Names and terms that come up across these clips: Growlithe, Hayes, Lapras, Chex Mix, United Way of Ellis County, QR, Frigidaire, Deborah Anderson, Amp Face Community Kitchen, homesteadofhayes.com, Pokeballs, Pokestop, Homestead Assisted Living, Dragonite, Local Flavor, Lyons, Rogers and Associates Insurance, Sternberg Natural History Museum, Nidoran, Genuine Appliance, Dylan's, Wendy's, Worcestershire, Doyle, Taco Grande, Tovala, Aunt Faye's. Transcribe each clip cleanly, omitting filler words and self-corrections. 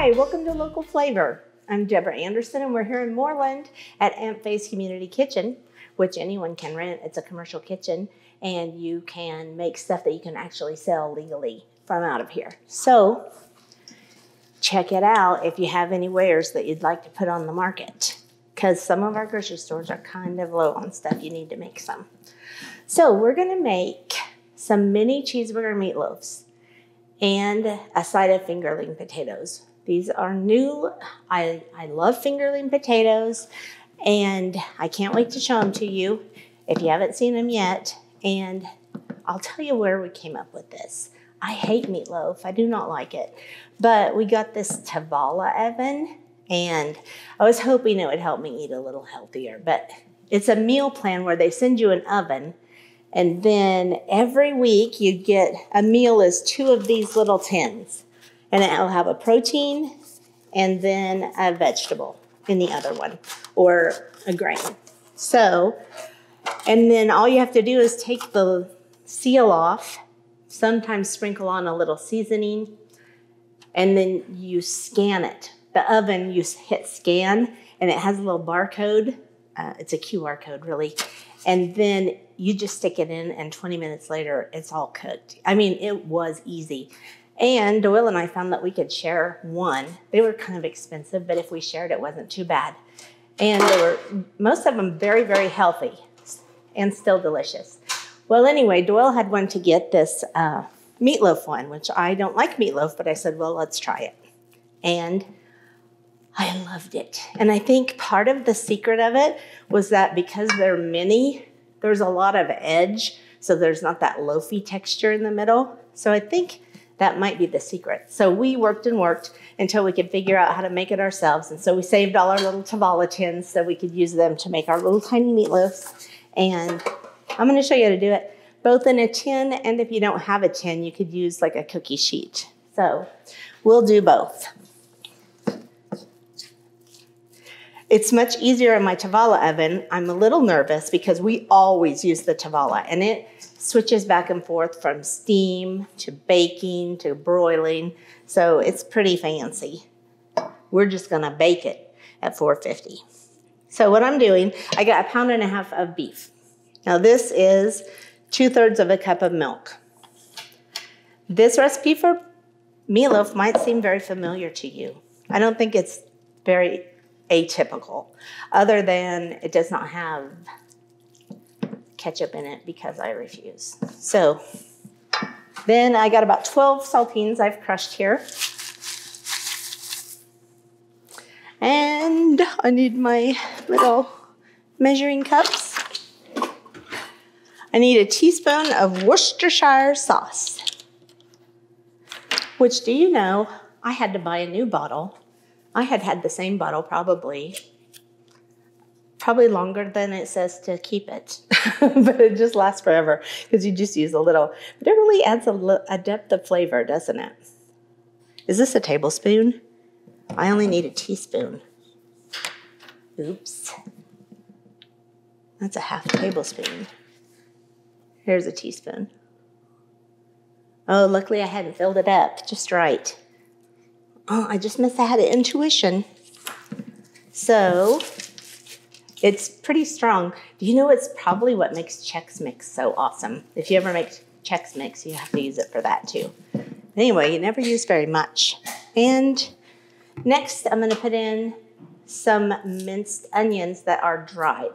Hi, welcome to Local Flavor. I'm Deborah Anderson and we're here in Moreland at Amp Face Community Kitchen, which anyone can rent. It's a commercial kitchen and you can make stuff that you can actually sell legally from out of here. So check it out if you have any wares that you'd like to put on the market, because some of our grocery stores are kind of low on stuff. You need to make some. So we're gonna make some mini cheeseburger meatloaves and a side of fingerling potatoes. These are new. I love fingerling potatoes and I can't wait to show them to you if you haven't seen them yet. And I'll tell you where we came up with this. I hate meatloaf, I do not like it. But we got this Tovala oven and I was hoping it would help me eat a little healthier, but it's a meal plan where they send you an oven and then every week you get a meal is two of these little tins. And it'll have a protein and then a vegetable in the other one or a grain. So, and then all you have to do is take the seal off, sometimes sprinkle on a little seasoning, and then you scan it. The oven, you hit scan and it has a little barcode. It's a QR code really. And then you just stick it in and 20 minutes later, it's all cooked. I mean, it was easy. And Doyle and I found that we could share one. They were kind of expensive, but if we shared, it wasn't too bad. And they were, most of them, very, very healthy and still delicious. Well, anyway, Doyle had one to get this meatloaf one, which I don't like meatloaf, but I said, well, let's try it. And I loved it. And I think part of the secret of it was that because they're mini, there's a lot of edge, so there's not that loafy texture in the middle. So I think that might be the secret. So we worked until we could figure out how to make it ourselves. And so we saved all our little Tovala tins so we could use them to make our little tiny meatloafs. And I'm gonna show you how to do it, both in a tin, and if you don't have a tin, you could use like a cookie sheet. So we'll do both. It's much easier in my Tovala oven. I'm a little nervous because we always use the Tovala and it switches back and forth from steam to baking to broiling. So it's pretty fancy. We're just gonna bake it at 450. So what I'm doing, I got 1.5 pounds of beef. Now this is 2/3 of a cup of milk. This recipe for meatloaf might seem very familiar to you. I don't think it's very atypical, other than it does not have ketchup in it because I refuse. So then I got about 12 saltines I've crushed here. And I need my little measuring cups. I need a teaspoon of Worcestershire sauce, which, do you know, I had to buy a new bottle. I had had the same bottle probably longer than it says to keep it, but it just lasts forever because you just use a little. But it really adds a depth of flavor, doesn't it? Is this a tablespoon? I only need a teaspoon. Oops. That's a half tablespoon. Here's a teaspoon. Oh, luckily I hadn't filled it up just right. Oh, I just missed. I had an intuition. So it's pretty strong. Do you know it's probably what makes Chex Mix so awesome? If you ever make Chex Mix, you have to use it for that too. Anyway, you never use very much. And next, I'm gonna put in some minced onions that are dried.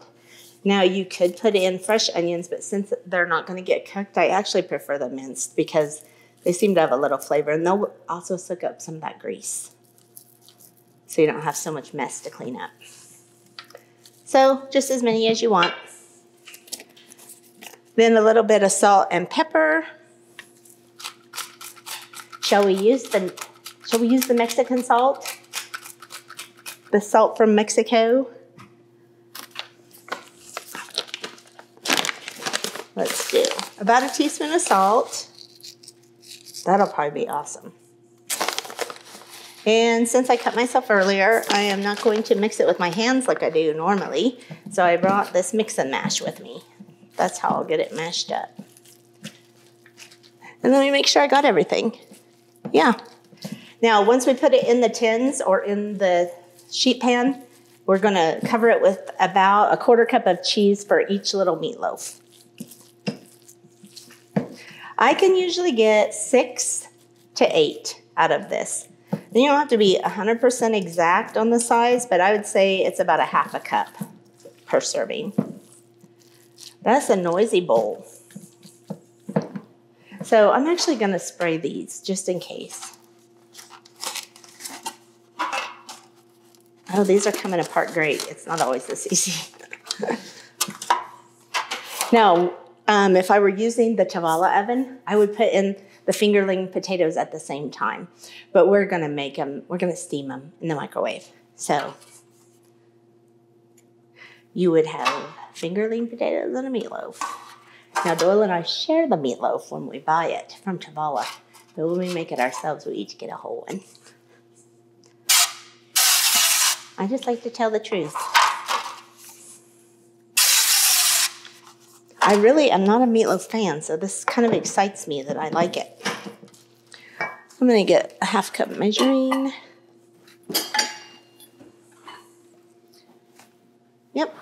Now you could put in fresh onions, but since they're not gonna get cooked, I actually prefer the minced because they seem to have a little flavor and they'll also soak up some of that grease. So you don't have so much mess to clean up. So just as many as you want. Then a little bit of salt and pepper. Shall we use the Mexican salt? The salt from Mexico? Let's do about a teaspoon of salt. That'll probably be awesome. And since I cut myself earlier, I am not going to mix it with my hands like I do normally. So I brought this mix and mash with me. That's how I'll get it mashed up. And let me make sure I got everything. Yeah. Now, once we put it in the tins or in the sheet pan, we're going to cover it with about 1/4 cup of cheese for each little meatloaf. I can usually get 6 to 8 out of this. Then you don't have to be 100% exact on the size, but I would say it's about 1/2 cup per serving. That's a noisy bowl. So I'm actually going to spray these just in case. Oh, these are coming apart great. It's not always this easy. Now, if I were using the Tovala oven, I would put in the fingerling potatoes at the same time. But we're going to make them, we're going to steam them in the microwave. So you would have fingerling potatoes and a meatloaf. Now, Doyle and I share the meatloaf when we buy it from Tovala. But when we make it ourselves, we each get a whole one. I just like to tell the truth. I really am not a meatloaf fan, so this kind of excites me that I like it. I'm going to get 1/2 cup measuring. Yep.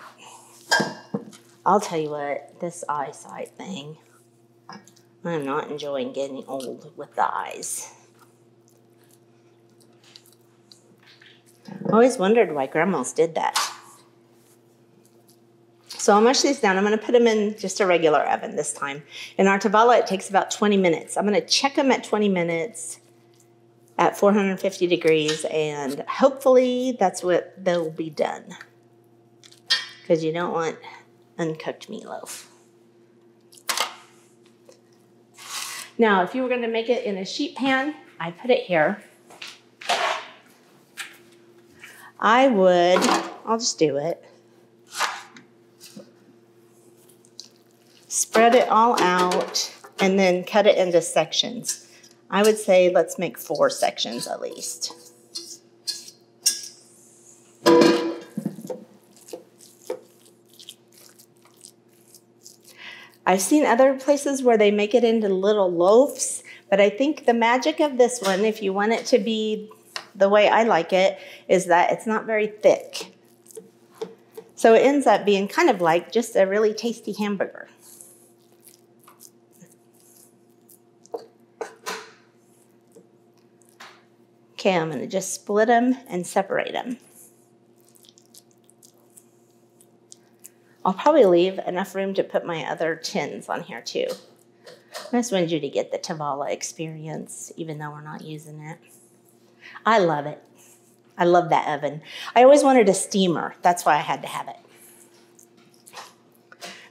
I'll tell you what, this eyesight thing, I'm not enjoying getting old with the eyes. I always wondered why grandmas did that. So I'll mush these down. I'm going to put them in just a regular oven this time. In our Tovala, it takes about 20 minutes. I'm going to check them at 20 minutes at 450 degrees, and hopefully that's what they'll be done. Because you don't want uncooked meatloaf. Now, if you were going to make it in a sheet pan, I put it here. I'll just do it. Spread it all out and then cut it into sections. I would say let's make 4 sections at least. I've seen other places where they make it into little loaves, but I think the magic of this one, if you want it to be the way I like it, is that it's not very thick. So it ends up being kind of like just a really tasty hamburger. Okay, I'm going to just split them and separate them. I'll probably leave enough room to put my other tins on here too. I just wanted you to get the Tovala experience, even though we're not using it. I love it. I love that oven. I always wanted a steamer. That's why I had to have it.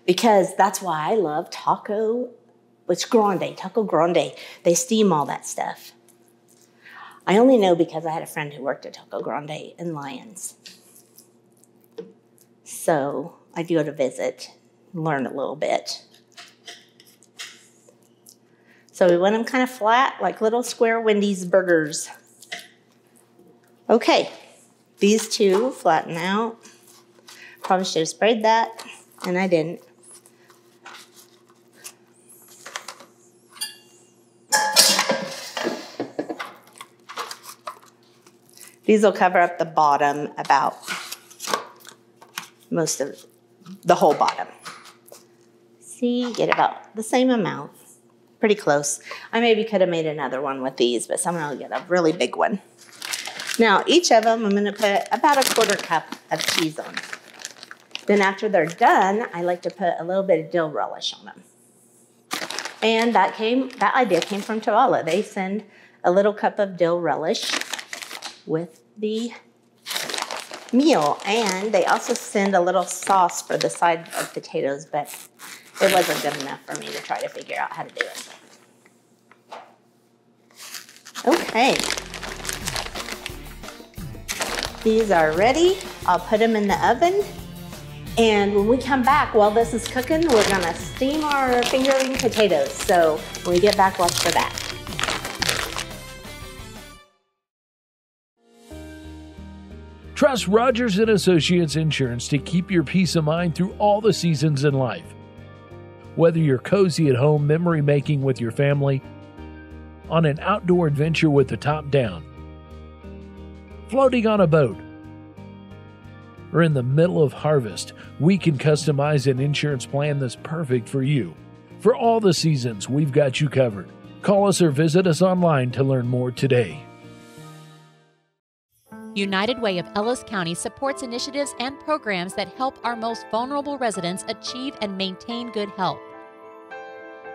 Because that's why I love Taco Grande. They steam all that stuff. I only know because I had a friend who worked at Taco Grande in Lyons. So I'd go to visit, learn a little bit. So we want them kind of flat, like little square Wendy's burgers. Okay, these two flatten out. Probably should have sprayed that, and I didn't. These will cover up the bottom, about most of the whole bottom. See, get about the same amount, pretty close. I maybe could have made another one with these, but somehow I'll get a really big one. Now, each of them, I'm going to put about 1/4 cup of cheese on. Then after they're done, I like to put a little bit of dill relish on them. And that idea came from Tovala. They send a little cup of dill relish with the meal, and they also send a little sauce for the side of potatoes, but it wasn't good enough for me to try to figure out how to do it. Okay. These are ready. I'll put them in the oven, and when we come back, while this is cooking, we're gonna steam our fingerling potatoes. So when we get back, watch for that. Trust Rogers and Associates Insurance to keep your peace of mind through all the seasons in life. Whether you're cozy at home memory making with your family, on an outdoor adventure with the top down, floating on a boat, or in the middle of harvest, we can customize an insurance plan that's perfect for you. For all the seasons, we've got you covered. Call us or visit us online to learn more today. United Way of Ellis County supports initiatives and programs that help our most vulnerable residents achieve and maintain good health.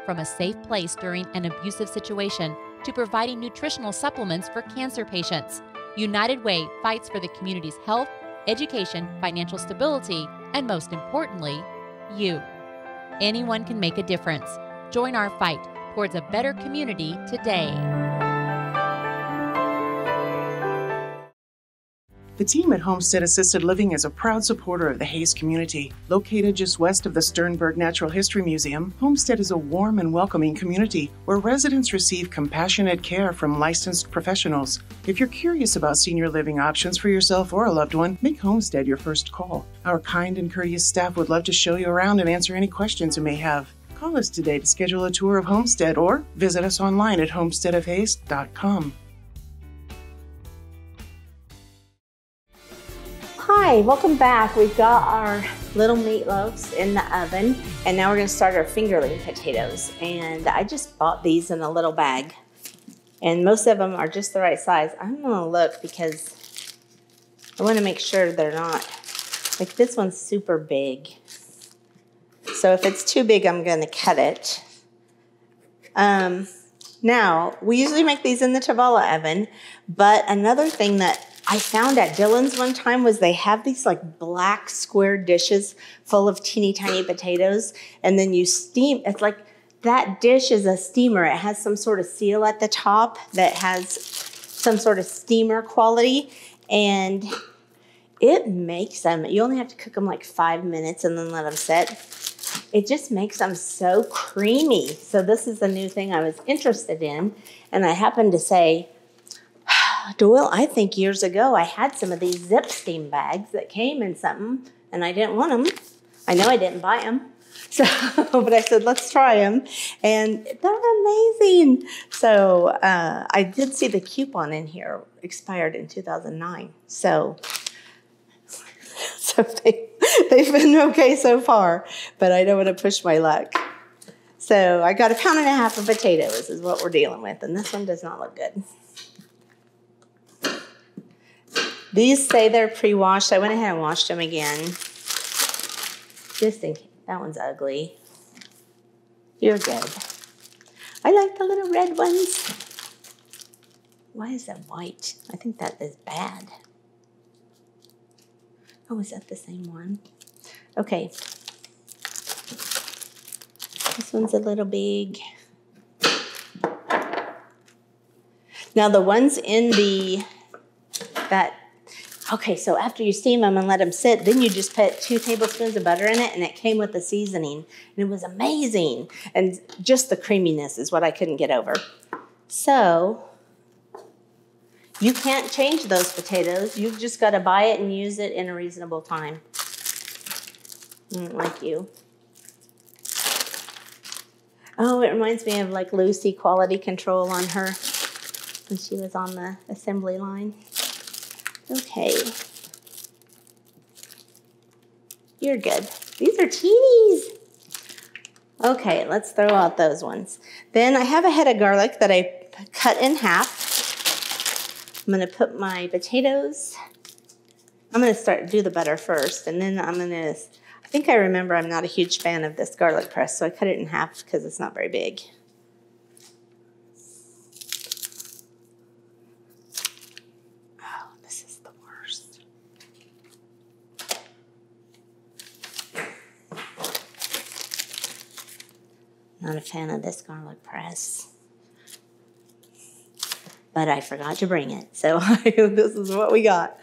From a safe place during an abusive situation to providing nutritional supplements for cancer patients, United Way fights for the community's health, education, financial stability, and most importantly, you. Anyone can make a difference. Join our fight towards a better community today. The team at Homestead Assisted Living is a proud supporter of the Hayes community. Located just west of the Sternberg Natural History Museum, Homestead is a warm and welcoming community where residents receive compassionate care from licensed professionals. If you're curious about senior living options for yourself or a loved one, make Homestead your first call. Our kind and courteous staff would love to show you around and answer any questions you may have. Call us today to schedule a tour of Homestead or visit us online at homesteadofhayes.com. Hi, welcome back. We've got our little meatloafs in the oven, and now we're going to start our fingerling potatoes. And I just bought these in a little bag, and most of them are just the right size. I'm going to look because I want to make sure they're not, like this one's super big. So if it's too big, I'm going to cut it. Now, we usually make these in the Tovala oven, but another thing that I found at Dylan's one time was they have these like black square dishes full of teeny tiny potatoes, and then you steam. It's like that dish is a steamer. It has some sort of seal at the top that has some sort of steamer quality, and it makes them. You only have to cook them like 5 minutes and then let them set. It just makes them so creamy. So this is a new thing I was interested in, and I happened to say, Doyle, I think years ago I had some of these zip steam bags that came in something, and I didn't want them. I know I didn't buy them, so but I said, let's try them, and they're amazing. So I did see the coupon in here expired in 2009, so they've been okay so far, but I don't want to push my luck. So I got 1.5 pounds of potatoes is what we're dealing with, and this one does not look good. These say they're pre-washed. I went ahead and washed them again. Just in case. That one's ugly. You're good. I like the little red ones. Why is that white? I think that is bad. Oh, is that the same one? Okay. This one's a little big. Now the ones in the, that, okay, so after you steam them and let them sit, then you just put 2 tablespoons of butter in it, and it came with the seasoning, and it was amazing. And just the creaminess is what I couldn't get over. So you can't change those potatoes. You've just got to buy it and use it in a reasonable time. Like you. Oh, it reminds me of like Lucy quality control on her when she was on the assembly line. Okay, you're good. These are teenies. Okay, let's throw out those ones. Then I have a head of garlic that I cut in half. I'm gonna put my potatoes. I'm gonna do the butter first, and then I think I remember I'm not a huge fan of this garlic press, so I cut it in half because it's not very big. Not a fan of this garlic press, but I forgot to bring it, so this is what we got.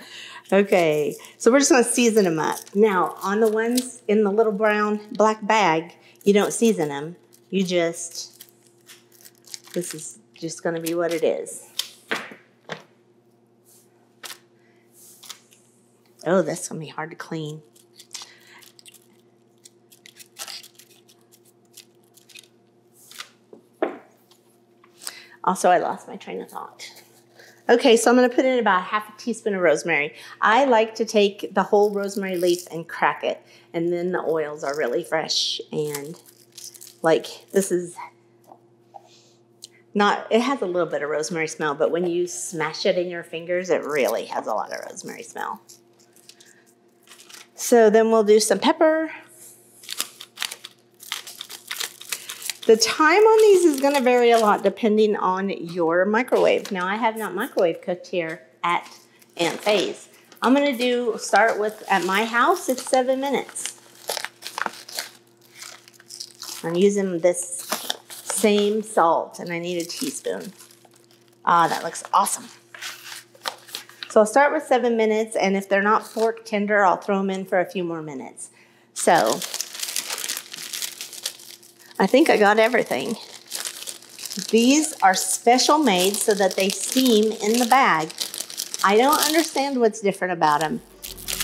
Okay, so we're just gonna season them up. Now, on the ones in the little brown black bag, you don't season them. You just, this is just gonna be what it is. Oh, that's gonna be hard to clean. Also, I lost my train of thought. Okay, so I'm going to put in about half a teaspoon of rosemary. I like to take the whole rosemary leaf and crack it, and then the oils are really fresh. And like this is not, it has a little bit of rosemary smell, but when you smash it in your fingers, it really has a lot of rosemary smell. So then we'll do some pepper. The time on these is going to vary a lot depending on your microwave. Now, I have not microwave cooked here at Aunt Faye's. I'm going to start with, at my house, it's 7 minutes. I'm using this same salt, and I need a teaspoon. Ah, that looks awesome. So I'll start with 7 minutes, and if they're not fork tender, I'll throw them in for a few more minutes. So I think I got everything. These are special made so that they steam in the bag. I don't understand what's different about them,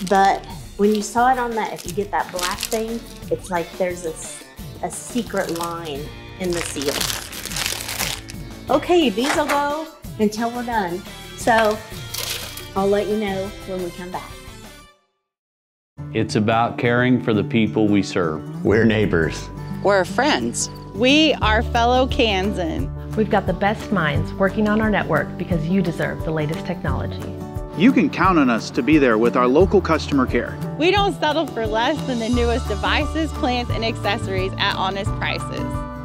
but when you saw it on that, if you get that black thing, it's like there's a secret line in the seal. Okay, these will go until we're done. So I'll let you know when we come back. It's about caring for the people we serve. We're neighbors. We're friends. We are fellow Kansans. We've got the best minds working on our network because you deserve the latest technology. You can count on us to be there with our local customer care. We don't settle for less than the newest devices, plants, and accessories at honest prices.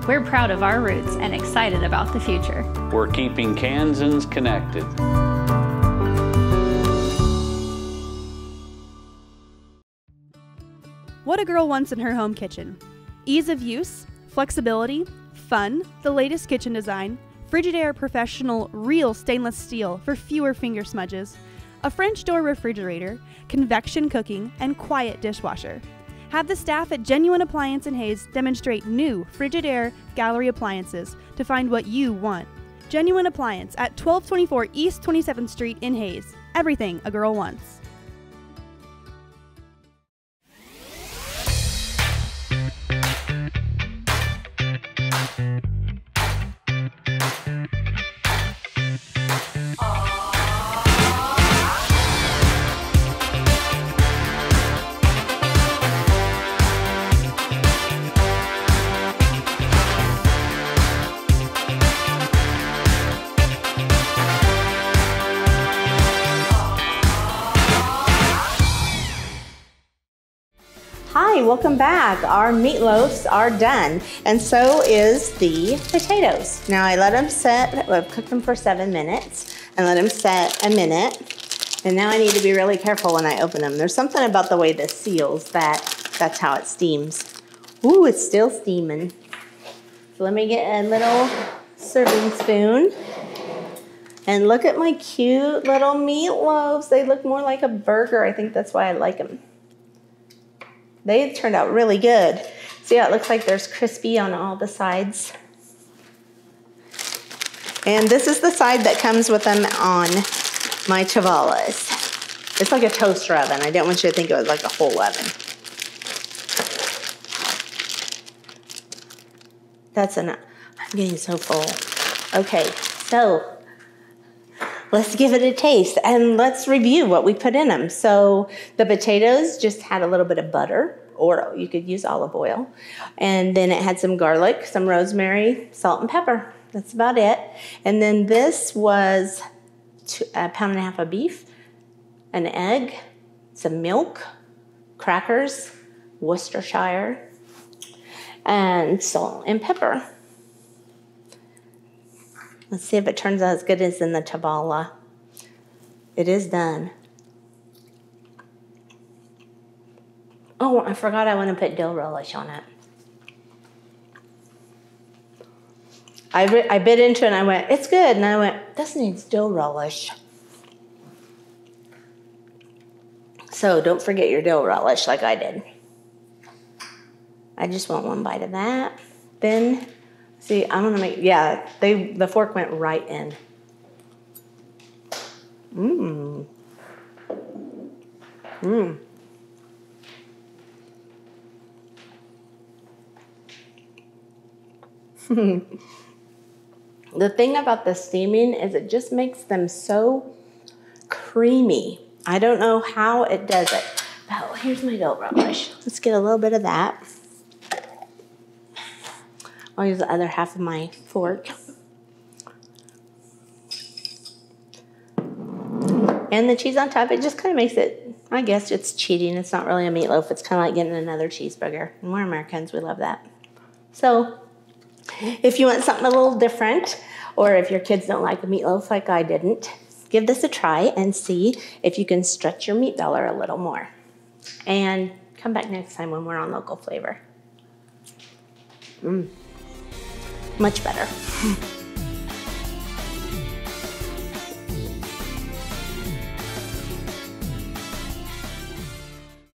We're proud of our roots and excited about the future. We're keeping Kansans connected. What a girl wants in her home kitchen. Ease of use, flexibility, fun, the latest kitchen design, Frigidaire Professional real stainless steel for fewer finger smudges, a French door refrigerator, convection cooking, and quiet dishwasher. Have the staff at Genuine Appliance in Hayes demonstrate new Frigidaire gallery appliances to find what you want. Genuine Appliance at 1224 East 27th Street in Hayes. Everything a girl wants. Welcome back. Our meatloafs are done, and so is the potatoes. Now I let them set, I've cooked them for 7 minutes, and let them set a minute. And now I need to be really careful when I open them. There's something about the way this seals that's how it steams. Ooh, it's still steaming. So let me get a little serving spoon. And look at my cute little meatloafs. They look more like a burger. I think that's why I like them. They turned out really good. See how it looks like there's crispy on all the sides. And this is the side that comes with them on my Tovalas. It's like a toaster oven. I didn't want you to think it was like a whole oven. That's enough. I'm getting so full. Okay, so let's give it a taste and let's review what we put in them. So the potatoes just had a little bit of butter, or you could use olive oil. And then it had some garlic, some rosemary, salt and pepper. That's about it. And then this was a pound and a half of beef, an egg, some milk, crackers, Worcestershire, and salt and pepper. Let's see if it turns out as good as in the Tovala. It is done. Oh, I forgot I want to put dill relish on it. I bit into it and I went, it's good. And I went, this needs dill relish. So don't forget your dill relish like I did. I just want one bite of that. Then see, I'm gonna make, yeah, the fork went right in. Mmm. Mmm. The thing about the steaming is it just makes them so creamy. I don't know how it does it. Oh, here's my Doyle brush. Let's get a little bit of that. I'll use the other half of my fork. And the cheese on top, it just kind of makes it, I guess it's cheating. It's not really a meatloaf. It's kind of like getting another cheeseburger. And we're Americans, we love that. So if you want something a little different, or if your kids don't like a meatloaf like I didn't, give this a try and see if you can stretch your meat dollar a little more. And come back next time when we're on Local Flavor. Much better.